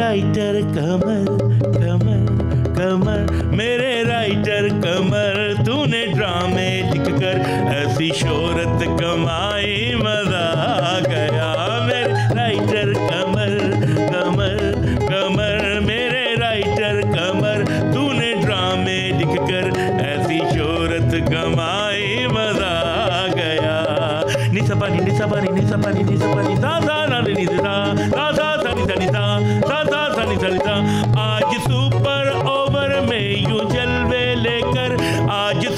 Writer कमर कमर कमर मेरे writer कमर तूने ड्रामे लिखकर ऐसी शोहरत कमाई मजा आ गया। मेरे राइटर कमर कमर कमर मेरे राइटर कमर तूने ड्रामे लिखकर ऐसी शोहरत कमाई मजा आ गया। निसा पानी निसा पानी निसा पानी निसा पानी सा सा नानी सा सा सा निसा निसा आज सुपर ओवर में यू जलवे लेकर आज